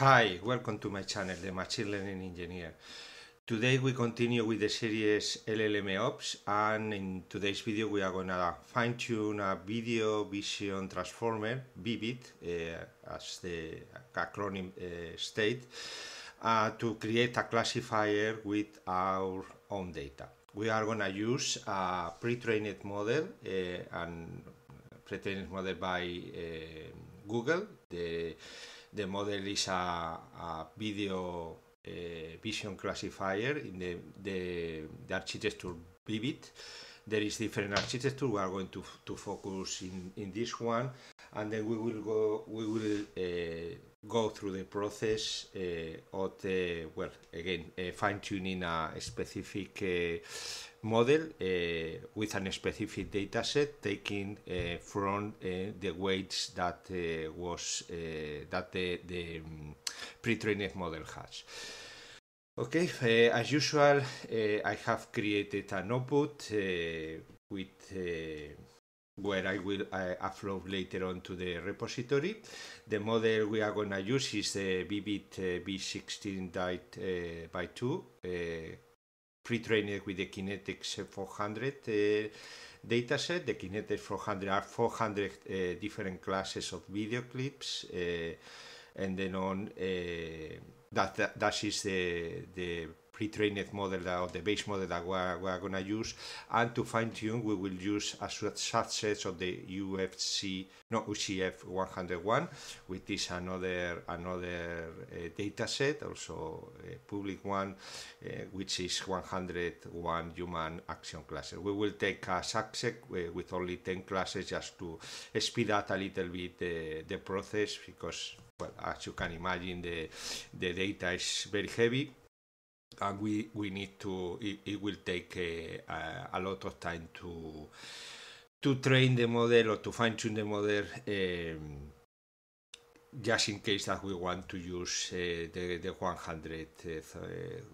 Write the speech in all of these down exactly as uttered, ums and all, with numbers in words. Hi, welcome to my channel, the Machine Learning Engineer. Today we continue with the series L L M Ops, and in today's video we are going to fine-tune a Video Vision Transformer, ViViT, uh, as the acronym uh, state, uh, to create a classifier with our own data. We are going to use a pre-trained model, uh, and pre-trained model by uh, Google. The, The model is a, a video uh, vision classifier. In the, the, the architecture ViViT, there is different architecture. We are going to, to focus in, in this one, and then we will go we will uh, go through the process uh, of the, well, again uh, fine tuning a specific uh, model uh, with a specific data set, taking uh, from uh, the weights that uh, was uh, that the, the um, pre-trained model has. Okay, uh, as usual, uh, I have created an output uh, with uh, where I will uh, upload later on to the repository. The model we are going to use is the ViViT uh, V sixteen by two, uh, pre-trained with the Kinetics four hundred uh, dataset. The Kinetics four hundred are four hundred uh, different classes of video clips, uh, and then on uh, that, that, that is the, the pre-trained model that, or the base model that we are, we are going to use. And to fine-tune, we will use a subset of the U C F one oh one, which is another another uh, data set, also a public one, uh, which is one hundred one human action classes. We will take a subset uh, with only ten classes, just to speed up a little bit the, the process, because, well, as you can imagine, the, the data is very heavy. And we, we need to, it, it will take a, a, a lot of time to to train the model, or to fine-tune the model, um, just in case that we want to use uh, the, the one hundred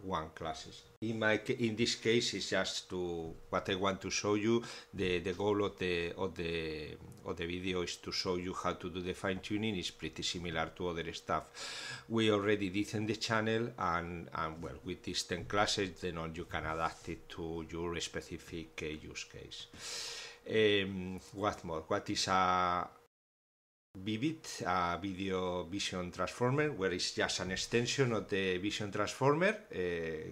one classes. In, my, in this case, it's just to, what I want to show you, the, the goal of the, of, the, of the video is to show you how to do the fine-tuning. It's pretty similar to other stuff we already did in the channel, and, and well, with these ten classes, then you can adapt it to your specific uh, use case. Um, what more? What is a ViViT, a video vision transformer, where it's just an extension of the vision transformer. Uh,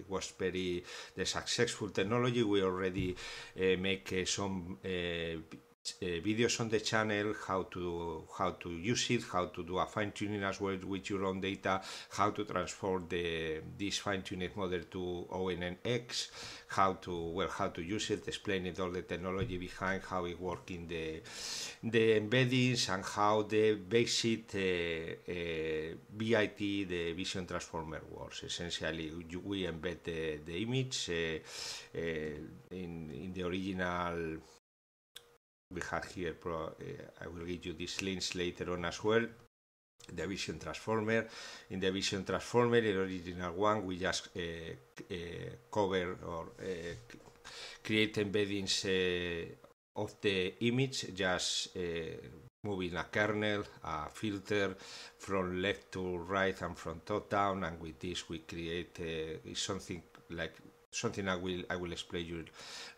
it was very the successful technology. We already uh, make uh, some uh, uh, videos on the channel, how to how to use it, how to do a fine tuning as well with your own data, how to transform the this fine tuned model to O N N X, how to well how to use it, explaining all the technology behind, how it works in the the embeddings, and how the basic uh, uh, V I T, the vision transformer, works. Essentially, we embed the, the image uh, uh, in in the original. We have here, pro, uh, I will give you these links later on as well. The vision transformer. In the vision transformer, the original one, we just uh, uh, cover or uh, create embeddings uh, of the image, just uh, moving a kernel, a filter from left to right and from top down. And with this, we create uh, something like. Something I will I will explain you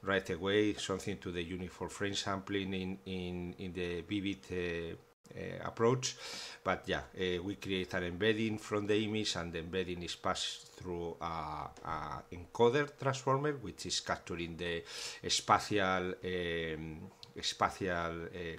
right away. Something to the uniform frame sampling in in in the ViViT uh, uh, approach, but yeah, uh, we create an embedding from the image, and the embedding is passed through a, a encoder transformer, which is capturing the spatial um, spatial. Uh,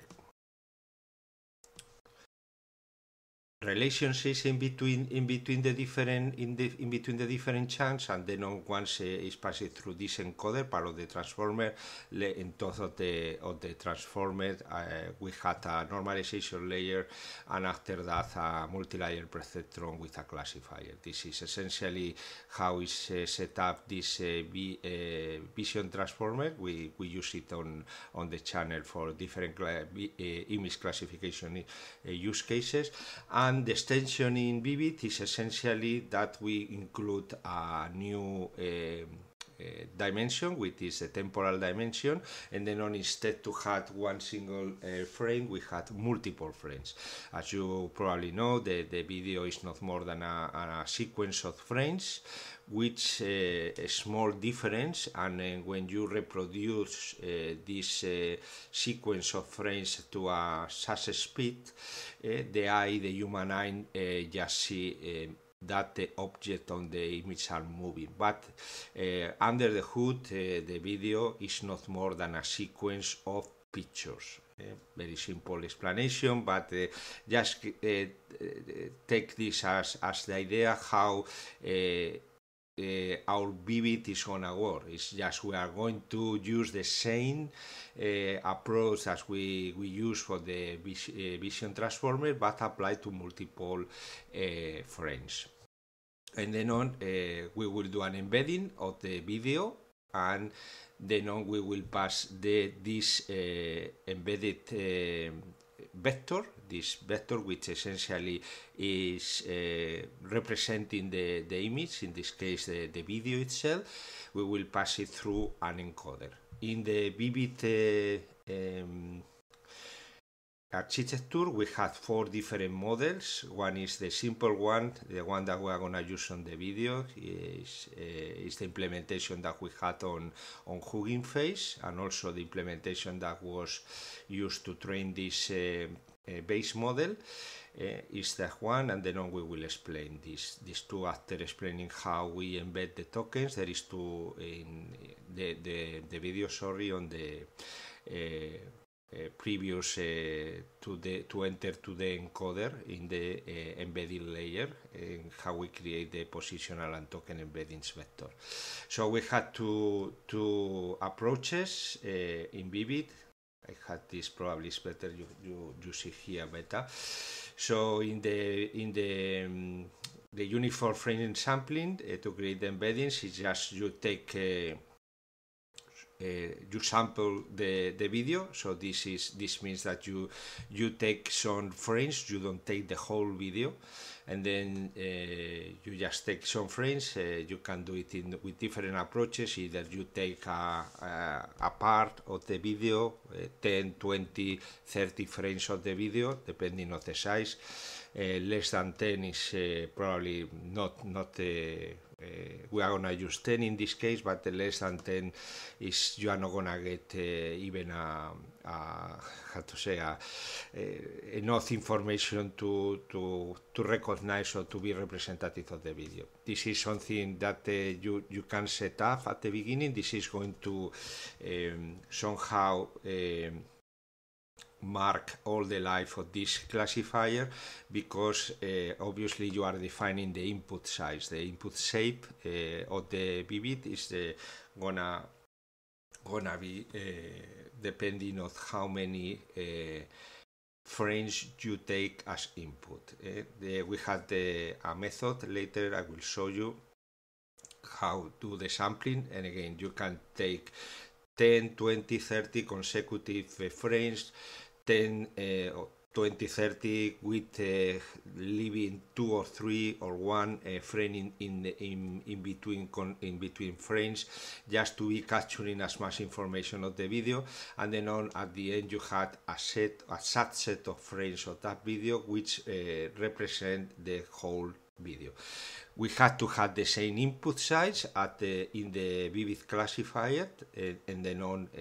relationships in between in between the different in the in between the different chunks, and then once uh, is passed through this encoder, part of the transformer, in top of the of the transformer, uh, we had a normalization layer, and after that a multi-layer perceptron with a classifier. This is essentially how is uh, set up this uh, v, uh, vision transformer. We we use it on on the channel for different cla v, uh, image classification uh, use cases. And And the extension in ViViT is essentially that we include a new uh, uh, dimension, which is a temporal dimension, and then on instead to have one single uh, frame, we had multiple frames. As you probably know, the, the video is not more than a, a sequence of frames, which uh, a small difference, and uh, when you reproduce uh, this uh, sequence of frames to a such a speed, uh, the eye, the human eye, uh, just see uh, that the object on the image are moving, but uh, under the hood, uh, the video is not more than a sequence of pictures. Uh, very simple explanation, but uh, just uh, take this as, as the idea how uh, Uh, our ViViT is gonna work. It's just we are going to use the same uh, approach as we, we use for the vis uh, Vision Transformer, but applied to multiple uh, frames. And then on, uh, we will do an embedding of the video, and then on we will pass the, this uh, embedded uh, vector, this vector which essentially is uh, representing the, the image, in this case the, the video itself. We will pass it through an encoder. In the ViViT uh, um, architecture we have four different models. One is the simple one, the one that we are going to use on the video is, uh, is the implementation that we had on, on Hugging Face, and also the implementation that was used to train this uh, uh, base model uh, is that one, and then we will explain this, these two after explaining how we embed the tokens. There is two in the, the, the video, sorry, on the uh, Uh, previous uh, to the to enter to the encoder in the uh, embedding layer, and how we create the positional and token embeddings vector. So we had two two approaches uh, in ViViT. I had this, probably is better you, you you see here better. So in the in the um, the uniform frame sampling uh, to create the embeddings is just you take uh, Uh, you sample the, the video, so this is this means that you you take some frames, you don't take the whole video, and then uh, you just take some frames. Uh, you can do it in with different approaches. Either you take a, a, a part of the video, uh, ten, twenty, thirty frames of the video, depending on the size. Uh, less than ten is uh, probably not not uh, uh, we are gonna use ten in this case, but the less than ten is you are not gonna get uh, even a, a how to say a, a, enough information to to to recognize or to be representative of the video. This is something that uh, you you can set up at the beginning. This is going to um, somehow Um, mark all the life of this classifier, because uh, obviously you are defining the input size, the input shape uh, of the ViViT is the gonna gonna be uh, depending on how many uh, frames you take as input. Uh, the, we had the, a method later I will show you how to do the sampling, and again you can take ten, twenty, thirty consecutive uh, frames, ten, twenty, thirty with uh, leaving two or three or one uh, frame in in, in, in between con in between frames, just to be capturing as much information of the video. And then on at the end you had a set a subset of frames of that video which uh, represent the whole video. We had to have the same input size at the, in the ViViT classifier, uh, and then on uh,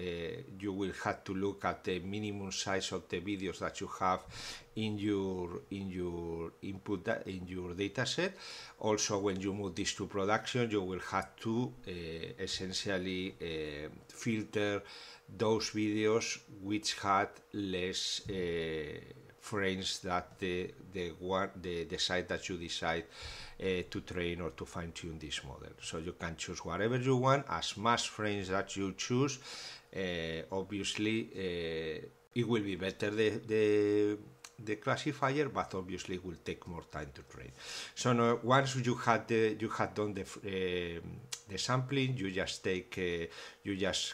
you will have to look at the minimum size of the videos that you have in your in your input in your dataset. Also, when you move this to production, you will have to uh, essentially uh, filter those videos which had less Uh, frames that the the one the, the site that you decide uh, to train or to fine tune this model. So you can choose whatever you want, as much frames that you choose. Uh, obviously, uh, it will be better the the the classifier, but obviously it will take more time to train. So now, once you had the, you had done the uh, the sampling, you just take uh, you just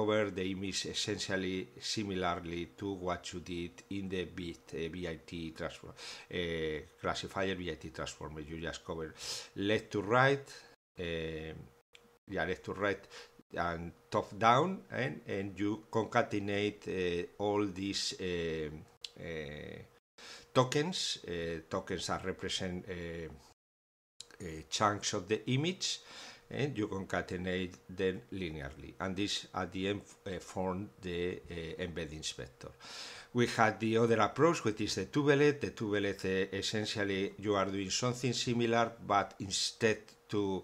cover the image essentially similarly to what you did in the ViT transform, uh, classifier ViT transformer. You just cover left to right, uh, yeah, left to right and top down, and, and you concatenate uh, all these uh, uh, tokens. Uh, tokens are represent uh, uh, chunks of the image, and you concatenate them linearly, and this at the end uh, form the uh, embedding vector. We had the other approach, which is the tubelet. The tubelet, uh, essentially, you are doing something similar, but instead to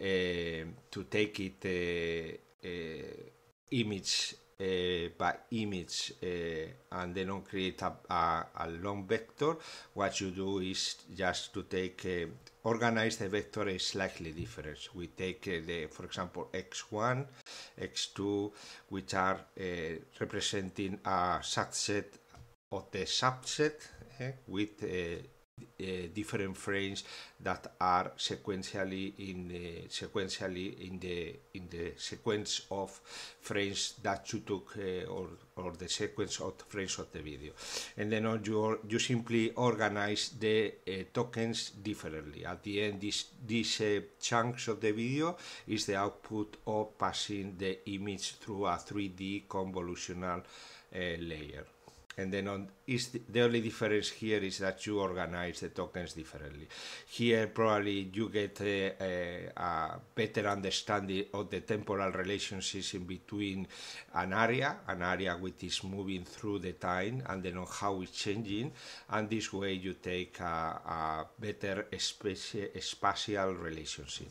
uh, to take it uh, uh, image uh, by image uh, and then create a, a, a long vector, what you do is just to take uh, organize the vector is slightly different. We take uh, the, for example, x one, x two, which are uh, representing a subset of the subset uh, with uh, uh, different frames that are sequentially in the, sequentially in the in the sequence of frames that you took uh, or or the sequence of frames of the video, and then on your you simply organize the uh, tokens differently. At the end, this these uh, chunks of the video is the output of passing the image through a three D convolutional uh, layer. And then on is the, the only difference here is that you organize the tokens differently. Here probably you get a, a, a better understanding of the temporal relationships in between an area, an area which is moving through the time, and then on how it's changing, and this way you take a, a better spaci spatial relationship.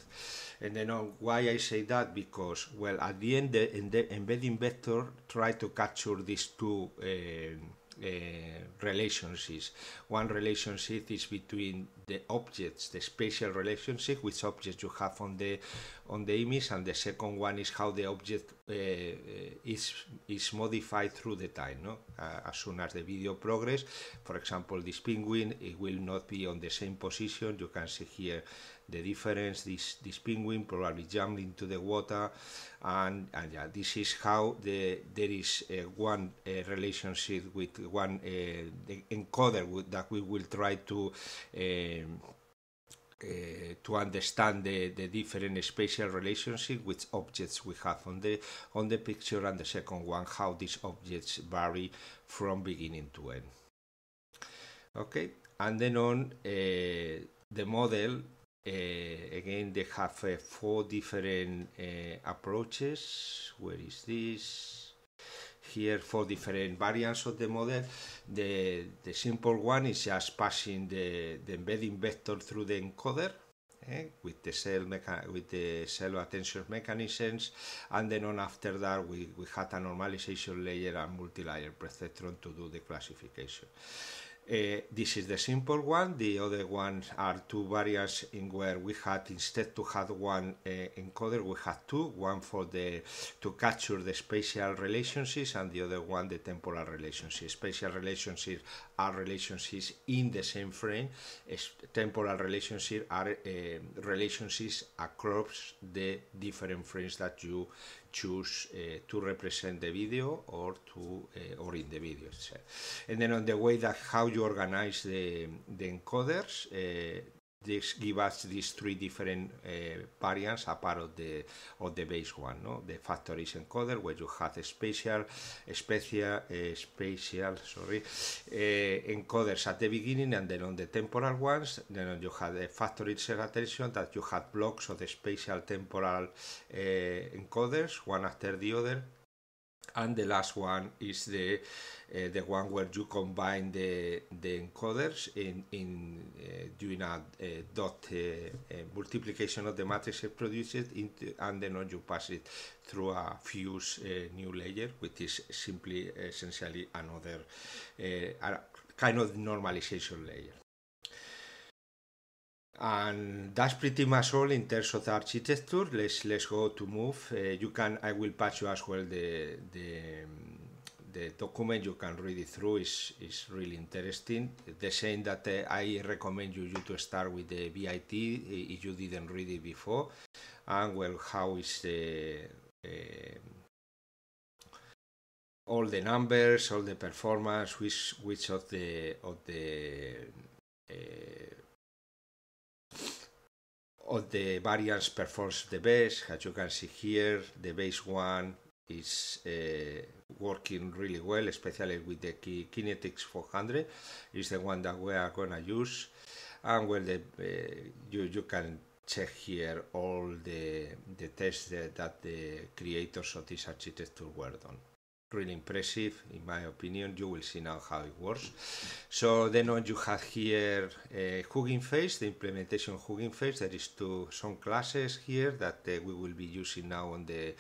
And then on why I say that, because, well, at the end the, the embedding vector try to capture these two uh, Uh, relationships. One relationship is between the objects, the spatial relationship, which objects you have on the on the image, and the second one is how the object uh, is is modified through the time. No, uh, as soon as the video progresses, for example, this penguin, it will not be on the same position. You can see here the difference. This this penguin probably jumped into the water, and and yeah, this is how the there is uh, one uh, relationship with one uh, the encoder with, that we will try to um, uh, to understand the the different spatial relationship with objects we have on the on the picture, and the second one how these objects vary from beginning to end. Okay, and then on uh, the model. Uh, again, they have uh, four different uh, approaches. Where is this? Here, four different variants of the model. The, the simple one is just passing the, the embedding vector through the encoder eh, with the cell with the cell attention mechanisms, and then on after that we, we had a normalization layer and multi-layer perceptron to do the classification. Uh, this is the simple one. The other ones are two variants in where we had, instead to have one uh, encoder, we had two, one for the to capture the spatial relationships and the other one the temporal relationships. Spatial relationships are relationships in the same frame. Temporal relationships are uh, relationships across the different frames that you choose uh, to represent the video or to uh, or in the video itself. And then on the way that how you organize the, the encoders, uh, this give us these three different uh, variants apart of the of the base one. No, the factories encoder, where you have a spatial, a spatial, a spatial, sorry, uh, encoders at the beginning, and then on the temporal ones. Then you have the factory cell attention that you have blocks of the spatial temporal uh, encoders, one after the other. And the last one is the uh, the one where you combine the the encoders in in uh, doing a, a dot uh, a multiplication of the matrix it produces, into, and then you pass it through a fuse uh, new layer, which is simply essentially another uh, kind of normalization layer. And that's pretty much all in terms of architecture. Let's let's go to move. Uh, you can I will patch you as well the the the document. You can read it through. It's is really interesting. The same that uh, I recommend you you to start with the V I T if you didn't read it before. And well, how is the uh, all the numbers, all the performance, which which of the of the uh, of the variance performs the best. As you can see here, the base one is uh, working really well, especially with the Kinetics four hundred. It's the one that we are gonna use. And well, the, uh, you, you can check here all the, the tests that, that the creators of this architecture were done. Really impressive, in my opinion. You will see now how it works. So then you have here uh, Hugging Face, the implementation Hugging Face. There is two some classes here that uh, we will be using now on the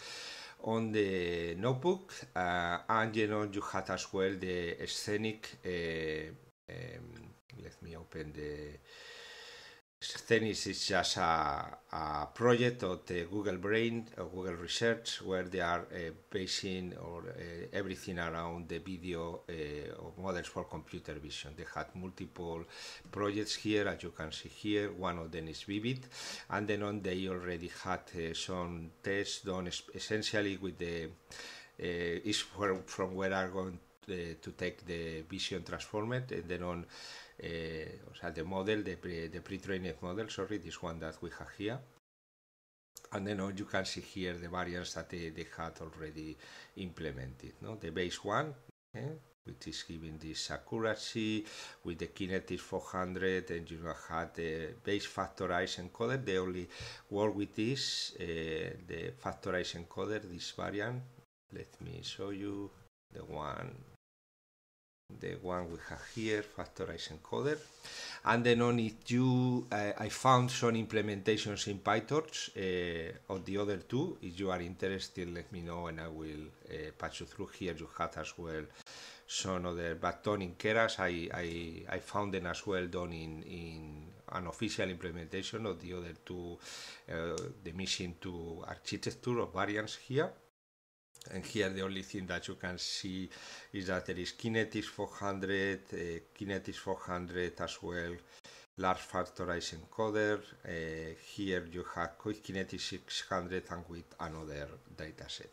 on the notebook, uh, and you know you had as well the scenic. Uh, um, let me open the. Stenis is just a, a project of the Google Brain, or Google Research, where they are uh, basing or uh, everything around the video uh, of models for computer vision. They had multiple projects here, as you can see here. One of them is ViT, and then on they already had uh, some tests done essentially with the uh, is from, from where are going to, to take the Vision Transformer, and then on. Eh, o sea, the model, the, pre, the pre-trained model, sorry, this one that we have here. And then oh, you can see here the variants that they, they had already implemented. No? The base one, eh, which is giving this accuracy with the Kinetics four hundred, and you had the base factorized encoder. They only work with this, eh, the factorized encoder, this variant. Let me show you the one. The one we have here, factorized encoder, and then on it you, uh, I found some implementations in PyTorch uh, of the other two. If you are interested, let me know, and I will uh, patch you through. Here you had as well some other, but done in Keras. I, I I found them as well done in in an official implementation of the other two, uh, the missing two architecture of variants here. And here the only thing that you can see is that there is Kinetics four hundred, uh, Kinetics four hundred as well, large factorized encoder. Uh, here you have Kinetics six hundred and with another dataset.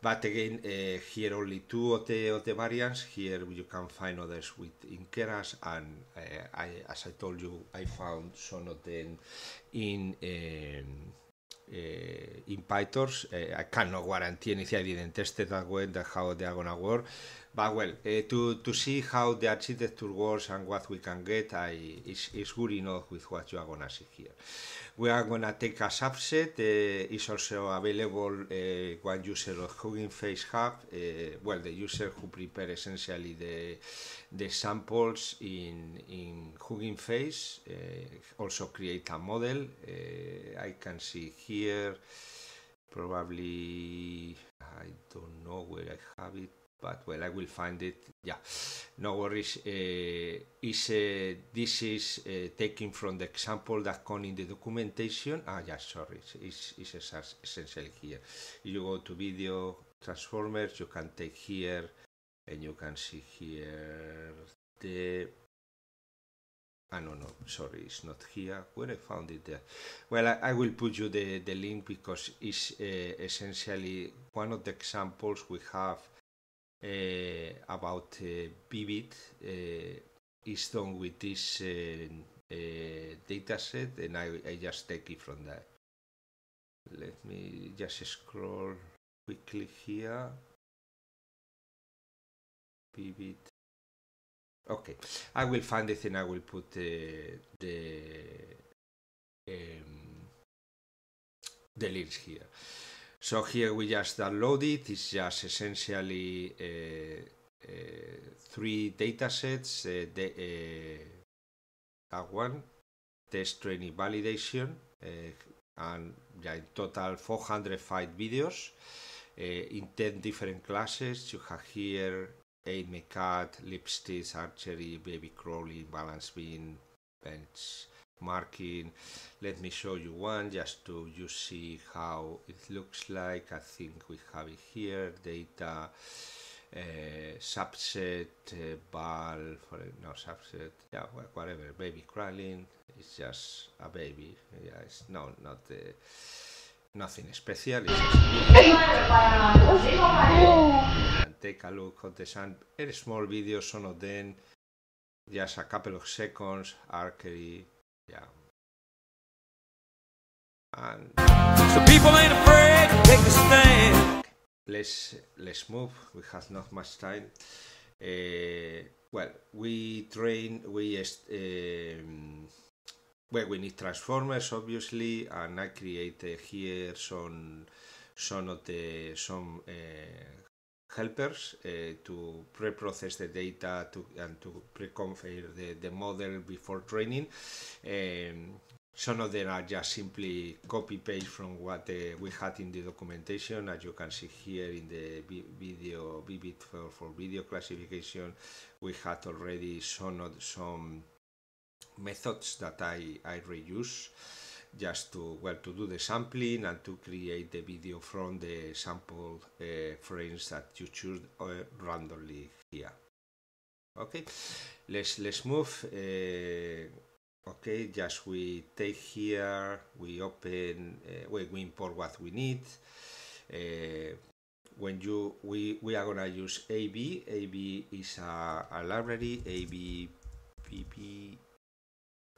But again, uh, here only two of the, of the variants. Here you can find others within Keras, and uh, I, as I told you, I found some of them in. Um, Uh, in PyTorch, uh, I cannot guarantee anything. I didn't test it that way, that how they are gonna work. But well, uh, to to see how the architecture works and what we can get, I is is good enough with what you are gonna see here. We are gonna take a subset. Uh, it's also available uh, one user of Hugging Face Hub. Uh, well, the user who prepared essentially the the samples in in Hugging Face uh, also create a model. Uh, I can see here. Here, probably I don't know where I have it, but well, I will find it. Yeah, no worries. Uh, is uh, this is uh, taken from the example that comes in the documentation? Ah, yeah, sorry, it's, it's, it's essentially here. You go to Video Transformers, you can take here, and you can see here the. Ah, no, no, sorry, it's not here. Where I found it there. Well, I, I will put you the, the link, because it's uh, essentially one of the examples we have uh, about uh, ViT uh, is done with this uh, uh, dataset, and I, I just take it from there. Let me just scroll quickly here. ViT. Okay, I will find it and I will put the the, um, the links here. So here we just download it. It's just essentially uh, uh, three data sets. Uh, the, uh, that one, test, training, validation, uh, and yeah, in total four hundred five videos uh, in ten different classes. You have here aid me cut, lipsticks, archery, baby crawling, balance beam, bench marking. Let me show you one just to you see how it looks like. I think we have it here. Data uh, subset uh, ball for no subset. Yeah, whatever. Baby crawling. It's just a baby. Yeah, it's no not the. Nothing special. And take a look at the sun. A small video, some of them, just a couple of seconds. Archery, yeah. And so people ain't afraid to take a stand. Let's let's move. We have not much time. Uh, well, we train. We um, well, we need transformers, obviously, and I created here some some of the some uh, helpers uh, to pre-process the data to and to pre-configure the the model before training. Um, Some of them are just simply copy-paste from what uh, we had in the documentation, as you can see here in the video, ViT for, for video classification. We had already some, some methods that I, I reuse just to, well, to do the sampling and to create the video from the sample uh, frames that you choose uh, randomly here. Okay, let's, let's move. Uh, Okay, just we take here, we open, uh, we, we import what we need. Uh, when you, we, we are gonna use A B. A B is a, a library. A B P P,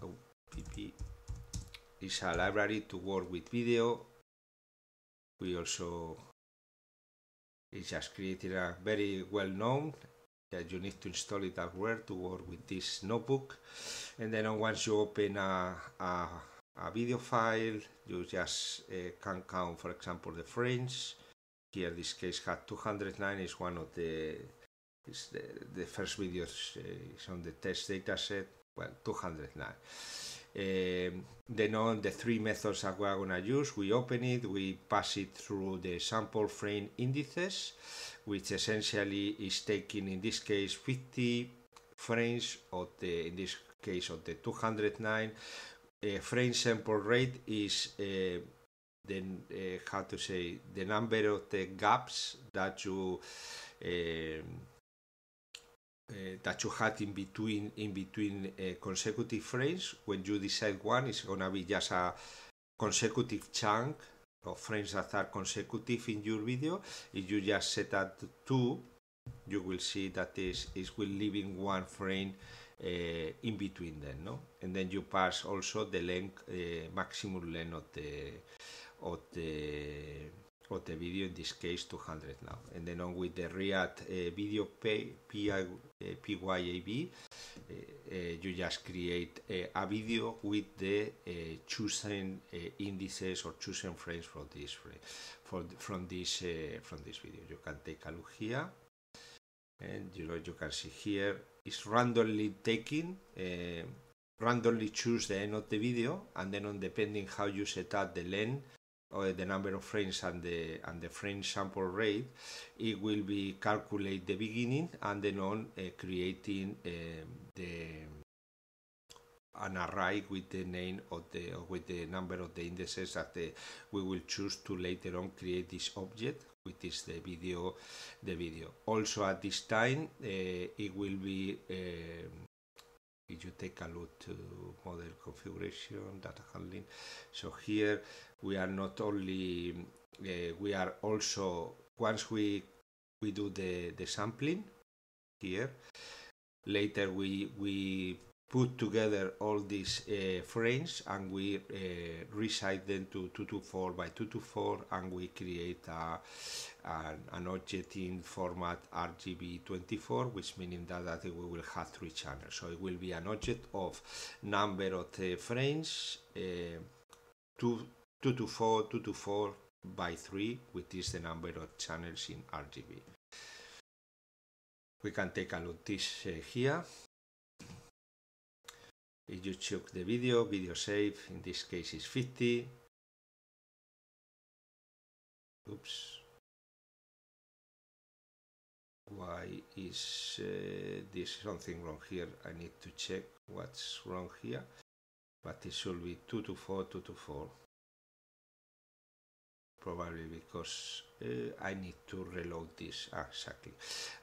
oh, P P is a library to work with video. We also, it's just created a very well known. Yeah, you need to install it elsewhere to work with this notebook, and then once you open a, a, a video file, you just uh, can count, for example, the frames. Here, this case had two hundred nine. Is one of the is the, the first videos uh, is on the test dataset. Well, two hundred nine. Um, then on the three methods that we are gonna use, we open it, we pass it through the sample frame indices, which essentially is taking in this case fifty frames of the, in this case of the two hundred nine. Uh, frame sample rate is uh, then uh, how to say the number of the gaps that you uh, Uh, that you had in between in between uh, consecutive frames. When you decide one, it's gonna be just a consecutive chunk of frames that are consecutive in your video. If you just set that to two, you will see that this is will leaving one frame uh, in between them, no? And then you pass also the length, uh, maximum length of the of the of the video, in this case two hundred now. And then on with the React uh, video P Y A V, uh, uh, you just create uh, a video with the uh, chosen uh, indices or chosen frames for this frame, for from this uh, from this video. You can take a look here, and you know you can see here it's randomly taking. Uh, randomly choose the end of the video, and then on depending how you set up the length, or the number of frames and the and the frame sample rate, it will be calculate the beginning and then on uh, creating uh, the an array with the name of the or with the number of the indices that the, we will choose to later on create this object, which is the video the video. Also at this time uh, it will be uh, if you take a look to model configuration, data handling. So here we are not only uh, we are also once we we do the the sampling here. Later we we put together all these uh, frames and we uh, resize them to two twenty-four by two twenty-four, and we create a, an, an object in format R G B twenty-four, which meaning that, that we will have three channels. So it will be an object of number of the frames, uh, two twenty-four by three, which is the number of channels in R G B. We can take a look at this uh, here. If you check the video, video save, in this case is fifty. Oops. Why is uh, this something wrong here? I need to check what's wrong here. But it should be two twenty-four, two twenty-four. Probably because uh, I need to reload this. Ah, exactly.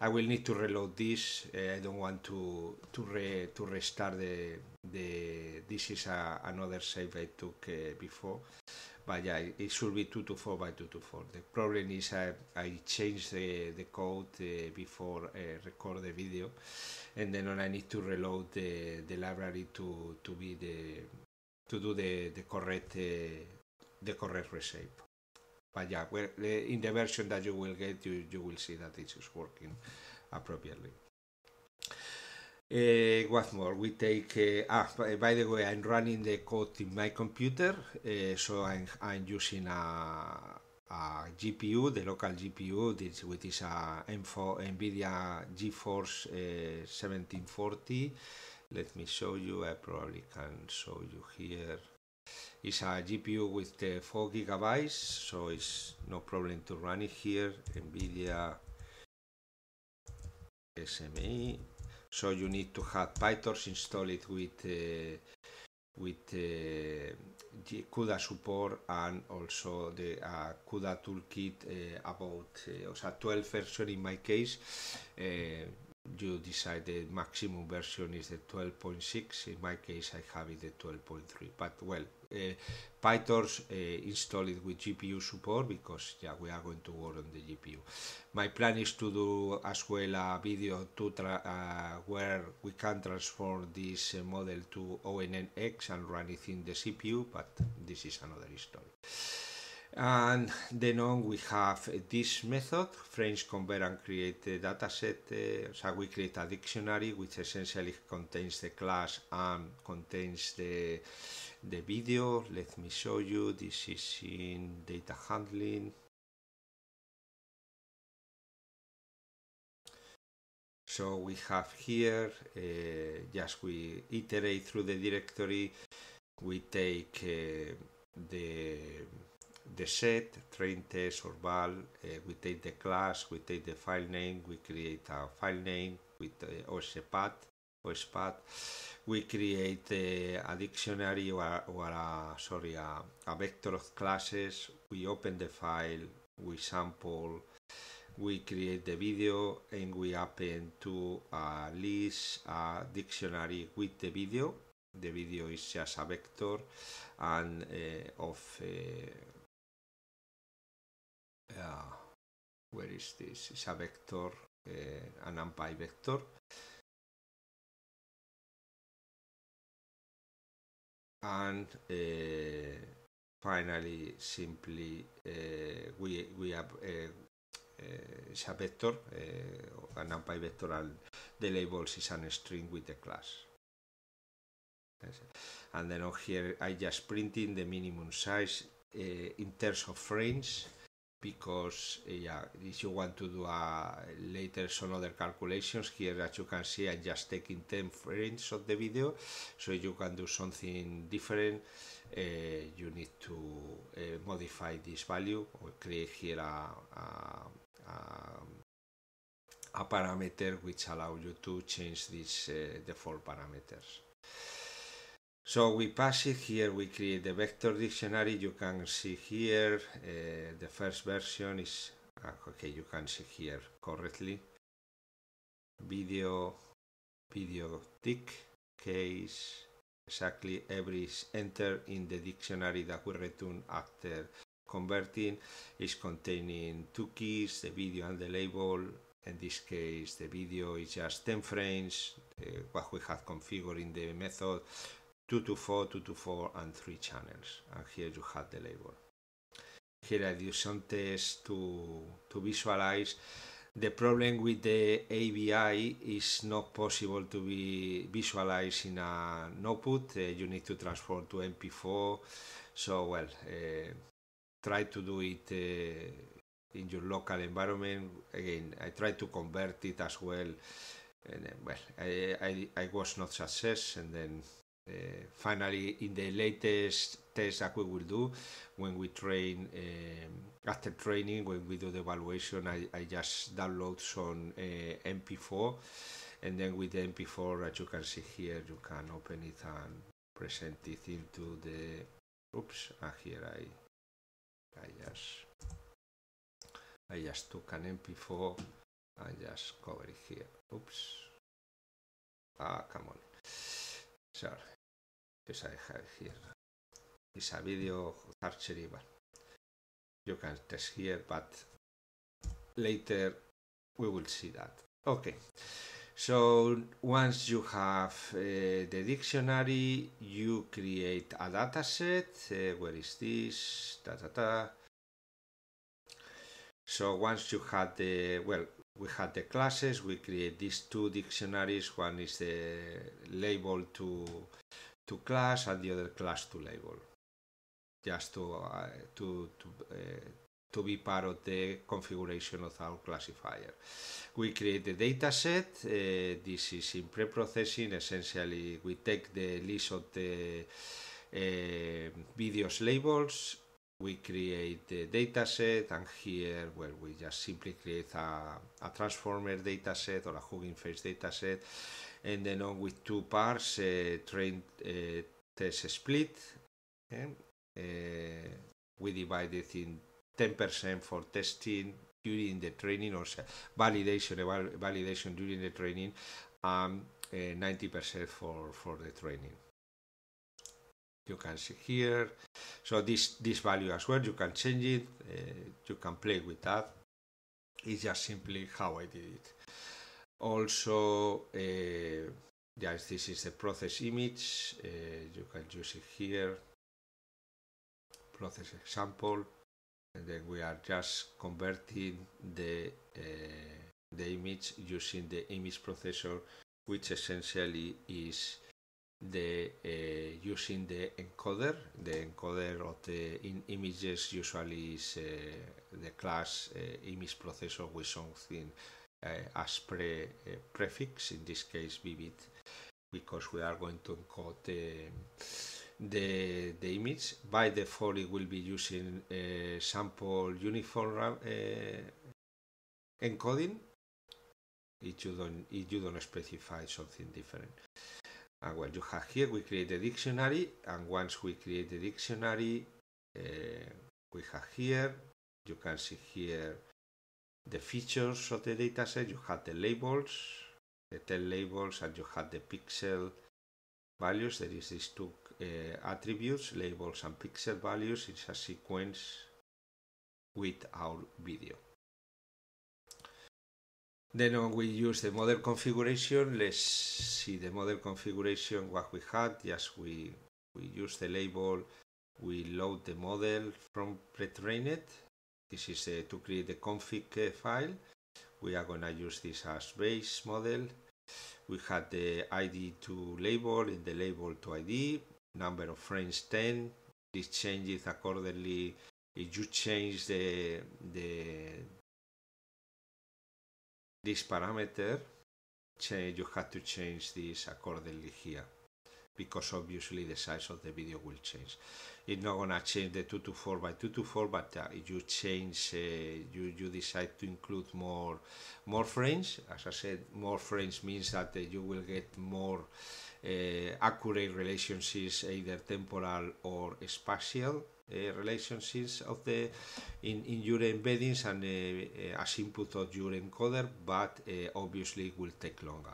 I will need to reload this. Uh, I don't want to to re to restart the the. This is a, another save I took uh, before, but yeah, it should be two twenty-four by two twenty-four. The problem is I I changed the the code uh, before uh, record the video, and then I need to reload the the library to to be the to do the the correct. Uh, the correct reshape. But yeah, well, in the version that you will get, you, you will see that it is working appropriately. Uh, what more? We take. Uh, ah, by the way, I'm running the code in my computer, uh, so I'm, I'm using a, a G P U, the local G P U, this, which is a NVIDIA GeForce uh, seventeen forty. Let me show you. I probably can show you here. It's a G P U with the four gigabytes, so it's no problem to run it here. NVIDIA S M I. So you need to have PyTorch installed with uh, with uh, CUDA support, and also the uh, CUDA toolkit uh, about uh, so twelve version in my case. Uh, you decide the maximum version is the twelve point six. In my case, I have it the twelve point three. But well, uh, PyTorch uh, installed with G P U support, because yeah, we are going to work on the G P U. My plan is to do as well a video to tra uh, where we can transform this uh, model to O N N X and run it in the C P U, but this is another story. And then on we have uh, this method, French convert and create a dataset. Uh, so we create a dictionary which essentially contains the class and contains the, the video. Let me show you. This is in data handling. So we have here, uh, just we iterate through the directory. We take uh, the the set, train test, or val, uh, we take the class, we take the file name, we create a file name with uh, O S path, O S path, we create uh, a dictionary or, or a, sorry, a, a vector of classes, we open the file, we sample, we create the video, and we append to a list, a dictionary with the video. The video is just a vector and uh, of uh, Uh, where is this? It's a vector, uh, an NumPy vector, and uh, finally, simply uh, we we have uh, uh, it's a vector, uh, a NumPy vector, and the labels is an string with the class. And then on here, I just printing the minimum size uh, in terms of frames. Because uh, yeah, if you want to do uh, later some other calculations, here as you can see I'm just taking ten frames of the video, so you can do something different. Uh, you need to uh, modify this value or create here a, a, a, a parameter which allows you to change this, uh, the four parameters. So we pass it here, we create the vector dictionary. You can see here uh, the first version is, okay, you can see here correctly, video, video tick, case, exactly every enter in the dictionary that we return after converting is containing two keys, the video and the label. In this case, the video is just ten frames, uh, what we have configured in the method. two two four, two two four, and three channels, and here you have the label. Here I do some tests to, to visualize. The problem with the A B I is not possible to be visualized in a notebook. Uh, you need to transform to M P four, so well, uh, try to do it uh, in your local environment. Again, I try to convert it as well, and then, well, I, I, I was not success, and then Uh, finally, in the latest test that we will do, when we train, um, after training, when we do the evaluation, I, I just download some uh, M P four, and then with the M P four, as you can see here, you can open it and present it into the, oops, ah, here I, I just, I just took an M P four and just cover it here, oops, ah, come on. Sorry, because I have here, it's a video archery, but you can test here, but later we will see that. Okay, So once you have uh, the dictionary, you create a dataset. Uh, where is this? Da, da, da. So once you had the, well, we had the classes, we create these two dictionaries. One is the label to, to class and the other class to label. Just to, uh, to, to, uh, to be part of the configuration of our classifier. We create the data set. Uh, this is in pre-processing. Essentially, we take the list of the uh, videos labels, we create the data set, and here, well, we just simply create a, a transformer data set or a hugging face data set, and then on with two parts, uh, train uh, test split. Okay. Uh, we divide it in ten percent for testing during the training or validation, validation during the training, and ninety percent for, for the training. You can see here. So this, this value as well, you can change it, uh, you can play with that. It's just simply how I did it. Also, uh, yes, this is the process image. Uh, you can use it here. Process example. And then we are just converting the uh, the image using the image processor, which essentially is the uh, using the encoder. The encoder of the in images usually is uh, the class uh, image processor with something uh, as pre uh, prefix. In this case, ViT, because we are going to encode the. The, the image. By default it will be using uh, sample uniform uh, encoding if you don't if you don't specify something different. And what you have here, we create the dictionary, and once we create the dictionary, uh, we have here, you can see here the features of the dataset. You have the labels, the ten labels, and you have the pixel values. There is these two Uh, attributes, labels and pixel values. It's a sequence with our video. Then when we use the model configuration, let's see the model configuration, what we had. Yes, we, we use the label, we load the model from pre-trained. This is uh, to create the config uh, file. We are going to use this as base model. We had the I D to label, in the label to I D. Number of frames ten. This changes accordingly if you change the the this parameter. Change, you have to change this accordingly here, because obviously the size of the video will change. It's not gonna change the two twenty-four by two twenty-four, but uh, if you change, uh, you you decide to include more more frames. As I said, more frames means that uh, you will get more uh, accurate relationships, either temporal or spatial uh, relationships of the in in your embeddings and uh, uh, as input of your encoder, but uh, obviously it will take longer.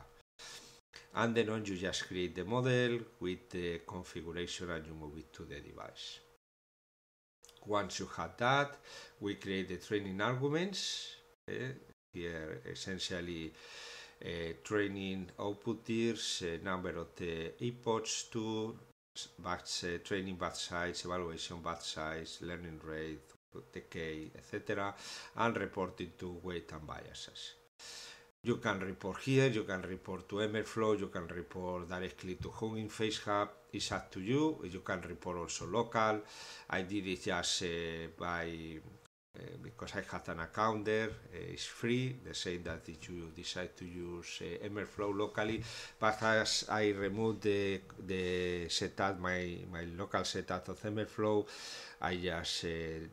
And then on you just create the model with the configuration and you move it to the device. Once you have that, we create the training arguments. Okay? Here essentially uh, training output tiers, uh, number of the epochs, two, batch, uh, training batch size, evaluation batch size, learning rate, decay, et cetera. And reporting to weight and biases. You can report here, you can report to MLflow, you can report directly to Hugging Face Hub. It's up to you. You can report also local. I did it just uh, by, uh, because I had an account there. Uh, it's free. They say that if you decide to use uh, MLflow locally, but as I removed the, the setup, my, my local setup of MLflow, I just uh,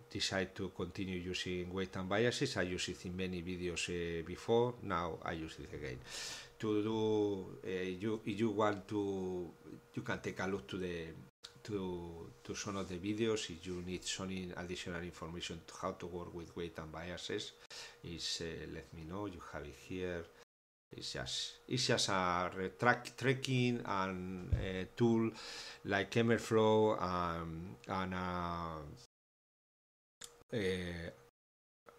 decide to continue using Weight and Biases. I use it in many videos uh, before. Now I use it again. To do, uh, you if you want to, you can take a look to the to to some of the videos. If you need some additional information to how to work with Weight and Biases, is uh, let me know. You have it here. It's just, it's just a track, tracking and a tool like MLflow um, and a, a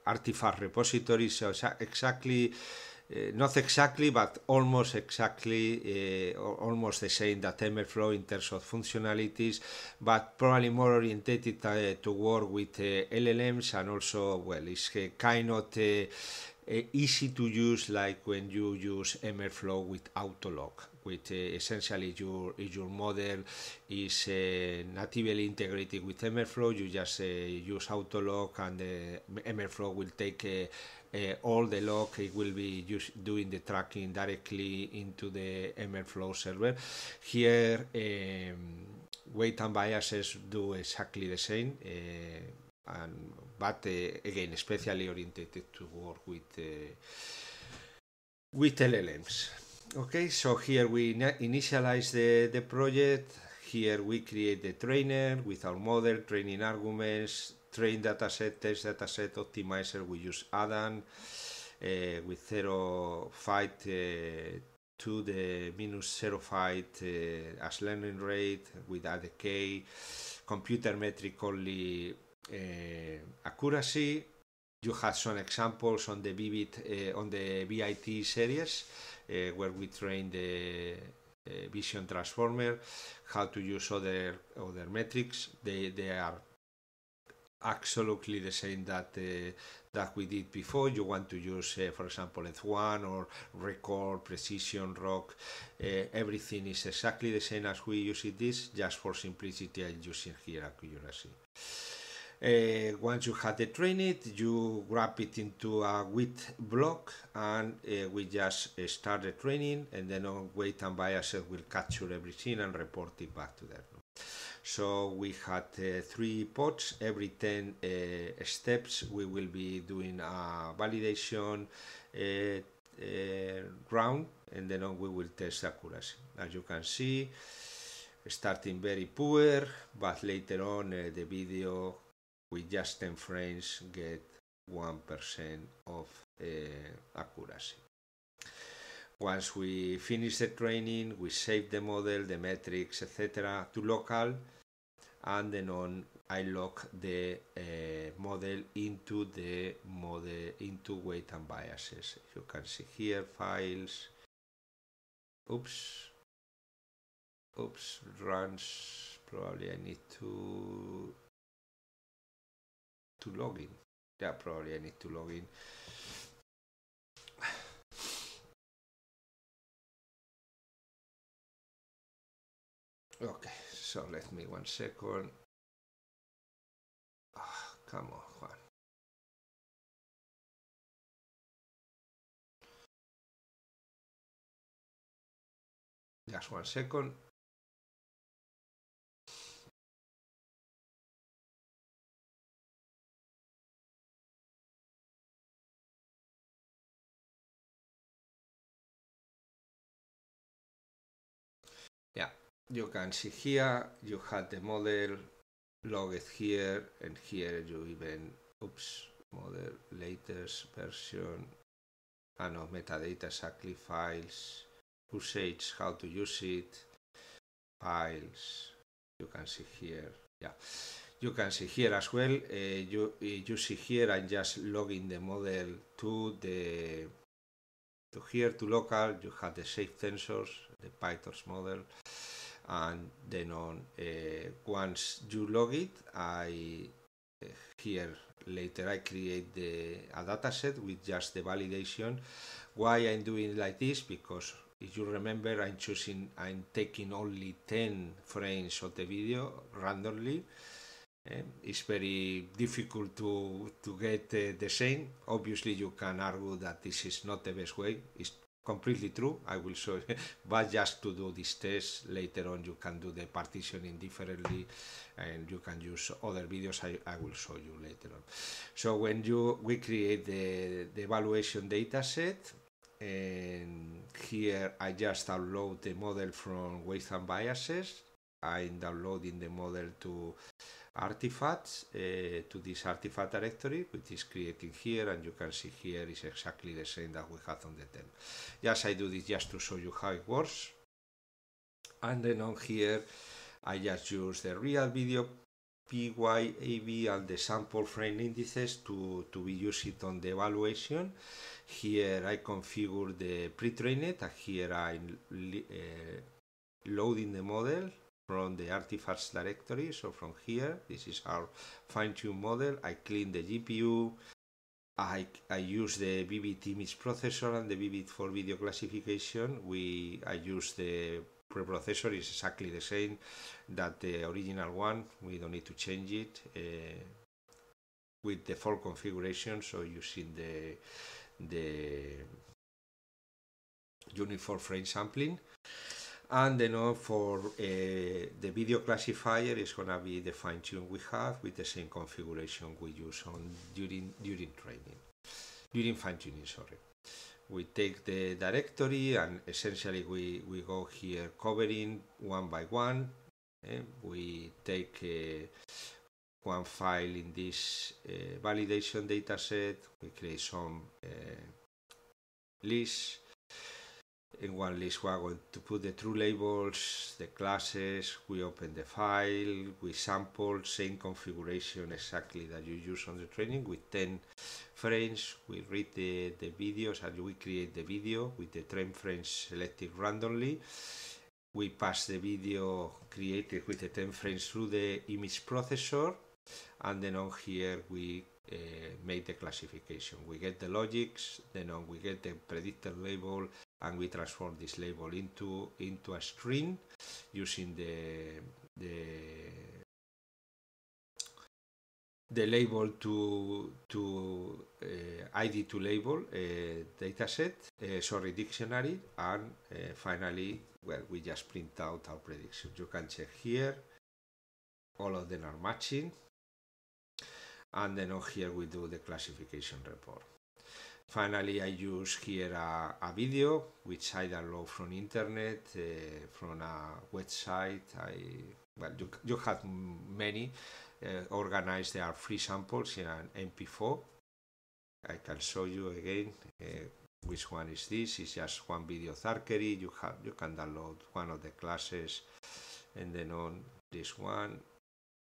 artifact repository. So exactly uh, uh, not exactly, but almost exactly, uh, almost the same that MLflow in terms of functionalities, but probably more orientated uh, to work with uh, L L Ms, and also, well, it's uh, kind of uh, uh, easy to use, like when you use MLflow with Autolog, with uh, essentially your your model is uh, natively integrated with MLflow. You just uh, use Autolog, and uh, MLflow will take uh, Uh, all the log. It will be just doing the tracking directly into the MLflow server. Here, um, Weight and Biases do exactly the same, uh, and but uh, again, especially oriented to work with uh, with L L Ms. Okay, so here we initialize the the project. Here we create the trainer with our model, training arguments, train dataset, test dataset, optimizer. We use Adam uh, with zero fight uh, to the minus zero fight uh, as learning rate with A D K, computer metric only uh, accuracy. You have some examples on the ViT uh, on the ViT series uh, where we train the uh, Vision Transformer. How to use other other metrics. They they are absolutely the same that uh, that we did before. You want to use, uh, for example, F one or record, precision, rock. Uh, everything is exactly the same as we use it this. Just for simplicity, I'm using here accuracy. Uh, once you have the training, you wrap it into a width block, and uh, we just uh, start the training, and then on Weight and Biases will capture everything and report it back to them. So we had uh, three pods. Every ten uh, steps we will be doing a validation uh, uh, round, and then on we will test accuracy. As you can see, starting very poor, but later on uh, the video with just ten frames get one percent of uh, accuracy. Once we finish the training, we save the model, the metrics, et cetera to local, and then on I lock the uh, model into the model into Weight and Biases. You can see here files. Oops. Oops. Runs. Probably I need to to log in. Yeah, probably I need to log in. Okay, so let me one second. Oh, come on, Juan. Just one second. You can see here you had the model logged here, and here you even oops model latest version and of metadata exactly files usage, how to use it, files. You can see here, yeah, you can see here as well. Uh, you you see here I'm just logging the model to the to here to local. You have the shape tensors, the PyTorch model. And then on uh, once you log it, I uh, here later I create the a dataset with just the validation. Why I'm doing like this? Because if you remember, I'm choosing, I'm taking only ten frames of the video randomly. Um, it's very difficult to to get uh, the same. Obviously, you can argue that this is not the best way. It's completely true, I will show you, but just to do this test later on you can do the partitioning differently, and you can use other videos I, I will show you later on. So when you we create the, the evaluation data set, and here I just download the model from Weight and Biases. I'm downloading the model to artifacts, uh, to this artifact directory, which is creating here, and you can see here is exactly the same that we had on the ten. Yes, I do this just to show you how it works. And then on here I just use the real video PyAV and the sample frame indices to, to be used on the evaluation. Here I configure the pre-trained, and here I'm uh, loading the model from the artifacts directory. So from here, this is our fine-tuned model. I clean the G P U, I, I use the V B T image processor and the V B T for video classification. We I use the preprocessor, is exactly the same that the original one. We don't need to change it uh, with the default configuration. So using the the uniform frame sampling, and then uh, for uh, the video classifier is gonna be the fine tune we have with the same configuration we use on during during training, during fine tuning. Sorry. We take the directory and essentially we, we go here covering one by one. And we take uh, one file in this uh, validation dataset. We create some uh, lists. In one list we are going to put the true labels, the classes. We open the file, we sample, same configuration exactly that you use on the training with ten frames. We read the, the videos and we create the video with the ten frames selected randomly. We pass the video created with the ten frames through the image processor, and then on here we Uh, make the classification. We get the logics, then on we get the predicted label, and we transform this label into into a string using the the the label to to uh, I D to label uh, dataset, uh, sorry dictionary, and uh, finally, well, we just print out our predictions. You can check here, all of them are matching. And then on here we do the classification report. Finally, I use here a, a video which I download from internet, uh, from a website. I well, you, you have many uh, organized. There are free samples in an M P four. I can show you again uh, which one is this. It's just one video archery. You have you can download one of the classes, and then on this one.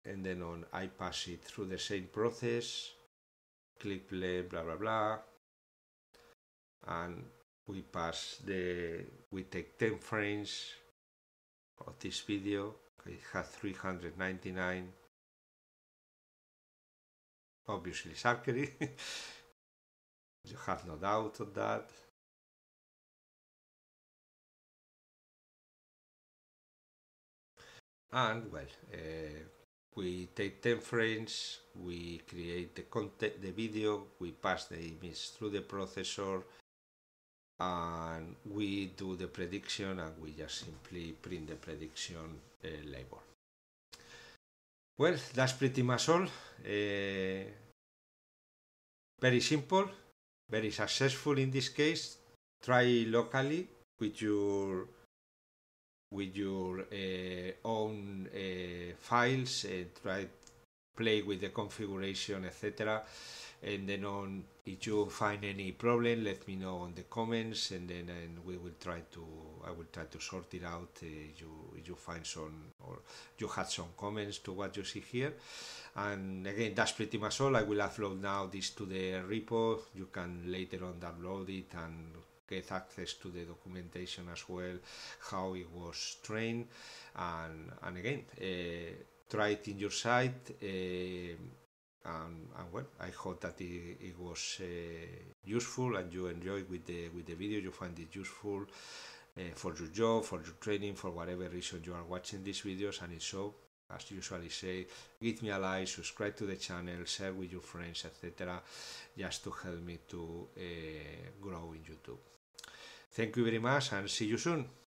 And then on I pass it through the same process, click play, blah blah blah, and we pass the we take ten frames of this video. It has three hundred ninety-nine, obviously Zachary. You have no doubt of that. And well, uh, we take ten frames, we create the content, the video, we pass the image through the processor, and we do the prediction, and we just simply print the prediction uh, label. Well, that's pretty much all. Uh, very simple, very successful in this case. Try locally with your with your uh, own uh, files, uh, try play with the configuration, et cetera. And then on, if you find any problem, let me know on the comments, and then and we will try to, I will try to sort it out. Uh, you, you find some, or you had some comments to what you see here. And again, that's pretty much all. I will upload now this to the repo. You can later on download it and get access to the documentation as well, how it was trained, and, and again, uh, try it in your site, uh, and, and well, I hope that it, it was uh, useful and you enjoyed with the, with the video, you find it useful uh, for your job, for your training, for whatever reason you are watching these videos, and if so, as usually say, give me a like, subscribe to the channel, share with your friends, et cetera, just to help me to uh, grow in YouTube. Thank you very much and see you soon.